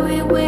we will.